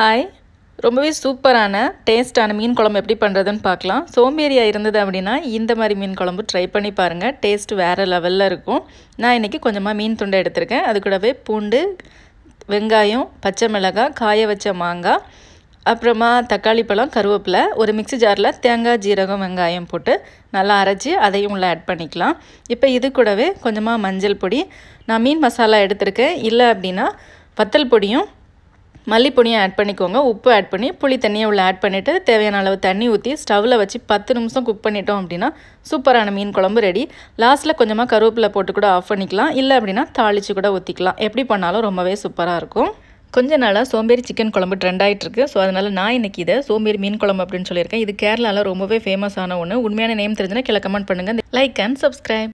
Hi, ரொம்பவே சூப்பரான டேஸ்டான மீன் குழம்பு எப்படி பண்றதுன்னு பார்க்கலாம். சோம்பேறியா இருந்தது அப்படினா இந்த மாதிரி மீன் குழம்பு ட்ரை பண்ணி பாருங்க. டேஸ்ட் வேற லெவல்ல இருக்கும். நான் இன்னைக்கு கொஞ்சமா மீன் துண்டை எடுத்துர்க்கேன். அது கூடவே பூண்டு, வெங்காயம், பச்சை மிளகாய், காய வச்ச மாங்காய், அப்புறமா தக்காளி பழம், கருவேப்பிலை, ஒரு மிக்ஸி ஜார்ல தேங்காய், ஜீரகம், வெங்காயம் போட்டு நல்லா அரைச்சி அதையும் உள்ள ஆட் பண்ணிக்கலாம். இப்போ இது கூடவே கொஞ்சமா மஞ்சள் பொடி, நான் மீன் மசாலா எடுத்துர்க்கேன். இல்ல அப்படினா வத்தல் பொடியும் மல்லிப்பொடியை ஆட் பண்ணிக்கோங்க. உப்பு ஆட் பண்ணி புளி தண்ணியை உள்ள ஆட் பண்ணிட்டு தேவையான அளவு தண்ணி ஊற்றி ஸ்டவ்வில் வச்சு 10 நிமிஷம் குக் பண்ணிட்டோம் அப்படின்னா சூப்பரான மீன் குழம்பு ரெடி. லாஸ்ட்டில் கொஞ்சமாக கருவேப்பிலை போட்டு கூட ஆஃப் பண்ணிக்கலாம். இல்லை அப்படின்னா தாளித்து கூட ஊற்றிக்கலாம். எப்படி பண்ணாலும் ரொம்பவே சூப்பராக இருக்கும். கொஞ்ச நாளாக சோம்பேறி சிக்கன் குழம்பு ட்ரெண்ட் ஆகிட்டுருக்கு. ஸோ அதனால் நான் இன்றைக்கி இதை சோம்பேறி மீன் குழம்பு அப்படின்னு சொல்லியிருக்கேன். இது கேரளாவில் ரொம்பவே ஃபேமஸான ஒன்று. உண்மையான நேம் தெரிஞ்சுன்னா கீழே கமெண்ட் பண்ணுங்கள். Like and subscribe.